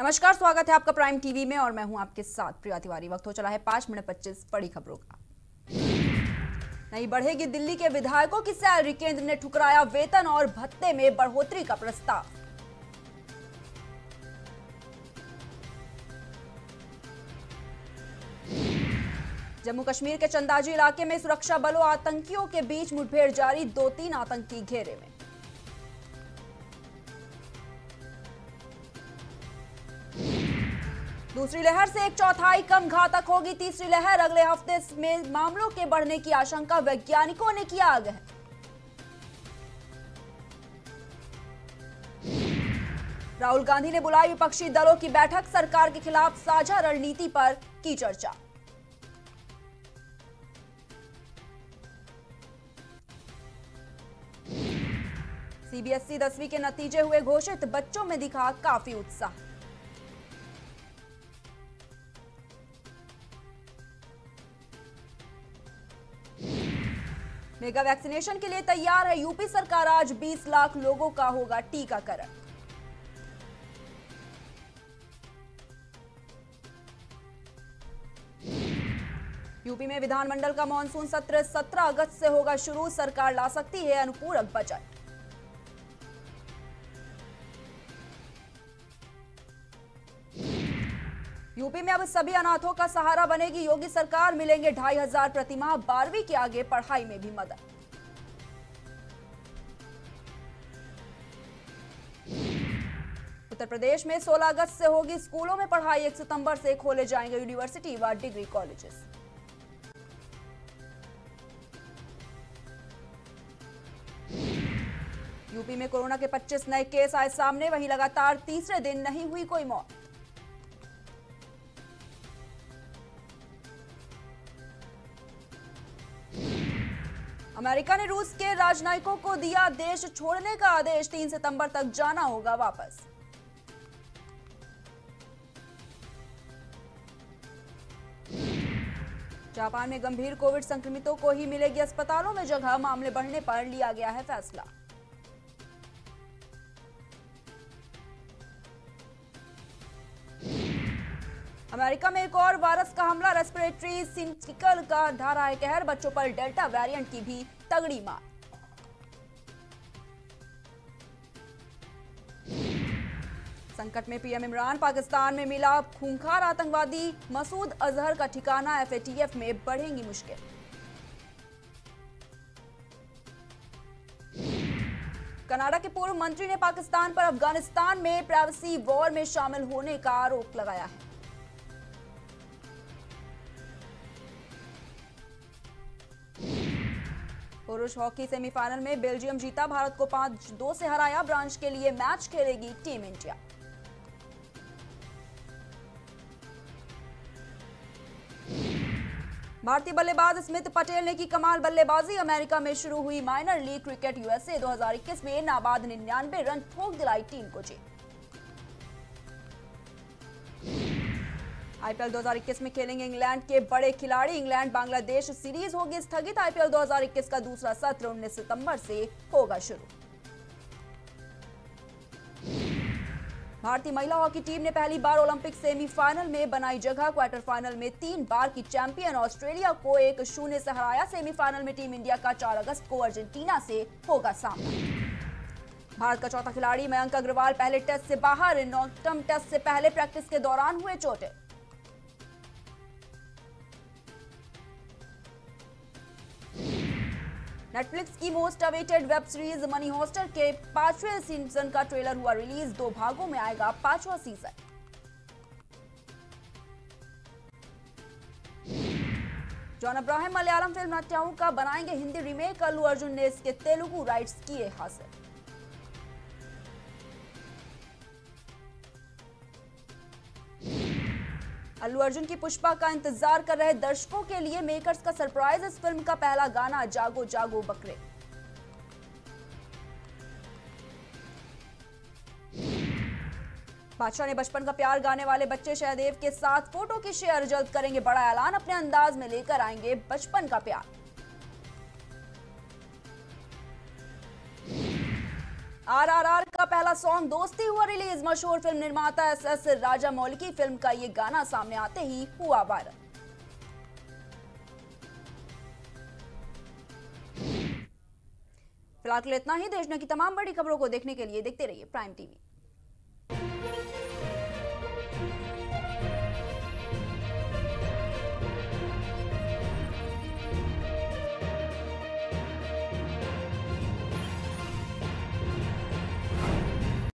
नमस्कार, स्वागत है आपका प्राइम टीवी में और मैं हूं आपके साथ प्रिया तिवारी। वक्त हो चला है 5:25 बड़ी खबरों का। नहीं बढ़ेगी दिल्ली के विधायकों की सैलरी, केंद्र ने ठुकराया वेतन और भत्ते में बढ़ोतरी का प्रस्ताव। जम्मू कश्मीर के चंदाजी इलाके में सुरक्षा बलों आतंकियों के बीच मुठभेड़ जारी, 2-3 आतंकी घेरे में। दूसरी लहर से 1/4 कम घातक होगी तीसरी लहर, अगले हफ्ते में मामलों के बढ़ने की आशंका, वैज्ञानिकों ने किया आग्रह। राहुल गांधी ने बुलाई विपक्षी दलों की बैठक, सरकार के खिलाफ साझा रणनीति पर की चर्चा। सीबीएसई 10वीं के नतीजे हुए घोषित, बच्चों में दिखा काफी उत्साह। मेगा वैक्सीनेशन के लिए तैयार है यूपी सरकार, आज 20 लाख लोगों का होगा टीकाकरण। यूपी में विधानमंडल का मानसून सत्र 17 अगस्त से होगा शुरू, सरकार ला सकती है अनुपूरक बजट। यूपी में अब सभी अनाथों का सहारा बनेगी योगी सरकार, मिलेंगे 2500 प्रतिमाह, 12वीं के आगे पढ़ाई में भी मदद। उत्तर प्रदेश में 16 अगस्त से होगी स्कूलों में पढ़ाई, 1 सितंबर से खोले जाएंगे यूनिवर्सिटी व डिग्री कॉलेजेस। यूपी में कोरोना के 25 नए केस आए सामने, वहीं लगातार तीसरे दिन नहीं हुई कोई मौत। अमेरिका ने रूस के राजनयिकों को दिया देश छोड़ने का आदेश, 3 सितंबर तक जाना होगा वापस। जापान में गंभीर कोविड संक्रमितों को ही मिलेगी अस्पतालों में जगह, मामले बढ़ने पर लिया गया है फैसला। अमेरिका में एक और वायरस का हमला, रेस्पिरेटरी सिंटिकल का ढा रहा है कहर, बच्चों पर डेल्टा वेरिएंट की भी तगड़ी मार। संकट में पीएम इमरान, पाकिस्तान में मिला खूंखार आतंकवादी मसूद अजहर का ठिकाना, एफएटीएफ में बढ़ेंगी मुश्किल। कनाडा के पूर्व मंत्री ने पाकिस्तान पर अफगानिस्तान में प्राइवेसी वॉर में शामिल होने का आरोप लगाया है। पुरुष हॉकी सेमीफाइनल में बेल्जियम जीता, भारत को 5-2 से हराया, ब्रांच के लिए मैच खेलेगी टीम इंडिया। भारतीय बल्लेबाज स्मित पटेल ने की कमाल बल्लेबाजी, अमेरिका में शुरू हुई माइनर लीग क्रिकेट, यूएसए 2021 में नाबाद 99 रन ठोक दिलाई टीम को जीत। आईपीएल 2021 में खेलेंगे इंग्लैंड के बड़े खिलाड़ी, इंग्लैंड बांग्लादेश सीरीज होगी स्थगित, आईपीएल 2021 का दूसरा सत्र 19 सितंबर से होगा शुरू। भारतीय महिला हॉकी टीम ने पहली बार ओलंपिक सेमीफाइनल में बनाई जगह, क्वार्टर फाइनल में 3 बार की चैंपियन ऑस्ट्रेलिया को 1-0 से हराया, सेमीफाइनल में टीम इंडिया का 4 अगस्त को अर्जेंटीना से होगा सामना। भारत का चौथा खिलाड़ी मयंक अग्रवाल पहले टेस्ट से बाहर, नॉकडाउन टेस्ट से पहले प्रैक्टिस के दौरान हुए चोटें। नेटफ्लिक्स की most awaited web series money होस्टर के 5वें सीजन का ट्रेलर हुआ रिलीज, 2 भागों में आएगा 5वां season. John Abraham Malayalam film हत्याओं का बनाएंगे हिंदी रीमेक, अल्लू अर्जुन ने इसके तेलुगु राइट्स किए हासिल। अल्लू अर्जुन की पुष्पा का इंतजार कर रहे दर्शकों के लिए मेकर्स का सरप्राइज, इस फिल्म का पहला गाना जागो जागो बकरे। बादशाह ने बचपन का प्यार गाने वाले बच्चे सहदेव के साथ फोटो की शेयर, जल्द करेंगे बड़ा ऐलान, अपने अंदाज में लेकर आएंगे बचपन का प्यार। आरआरआर का पहला सॉन्ग दोस्ती हुआ रिलीज। मशहूर फिल्म निर्माता एसएस राजा मौली की फिल्म का ये गाना सामने आते ही हुआ वायरल। फिलहाल इतना ही। देश की तमाम बड़ी खबरों को देखने के लिए देखते रहिए प्राइम टीवी।